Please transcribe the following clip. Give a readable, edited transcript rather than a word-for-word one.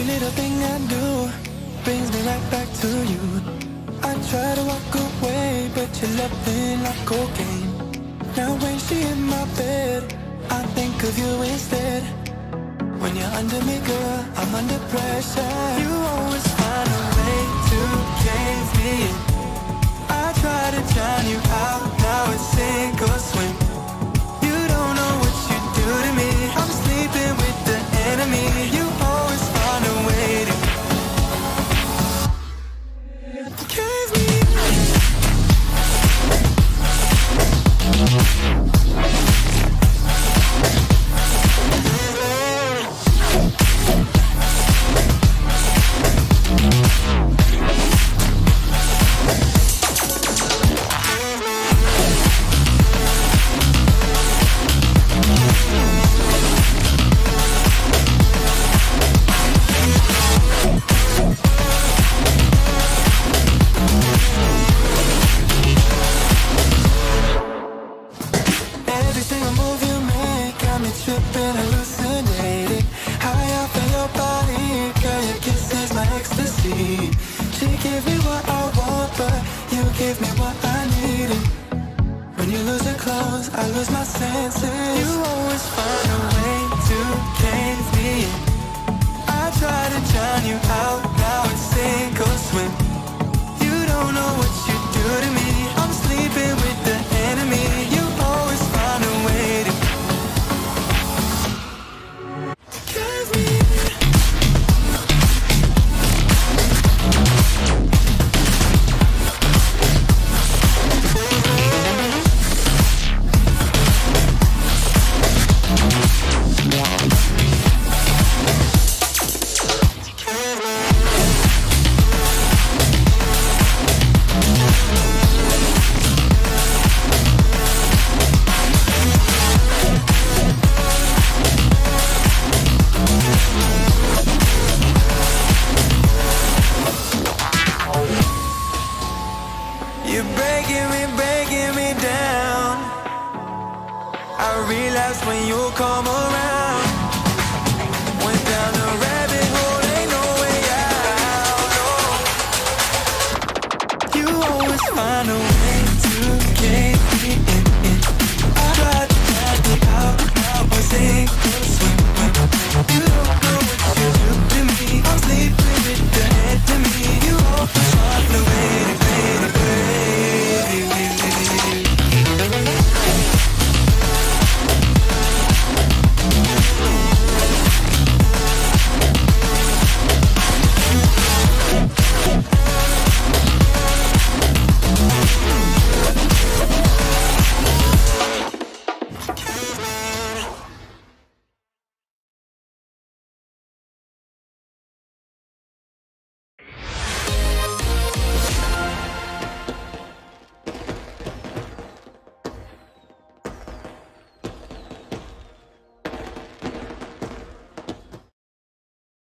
Every little thing I do brings me right back to you. I try to walk away, but you're loving like cocaine. Now when she in my bed, I think of you instead. When you're under me, girl, I'm under pressure. You always find a way to cave me in. I try to drown you out, now it's sink or swim. You don't know what you do to me. I'm sleeping with the enemy. You always find a way to cave me in. Sing.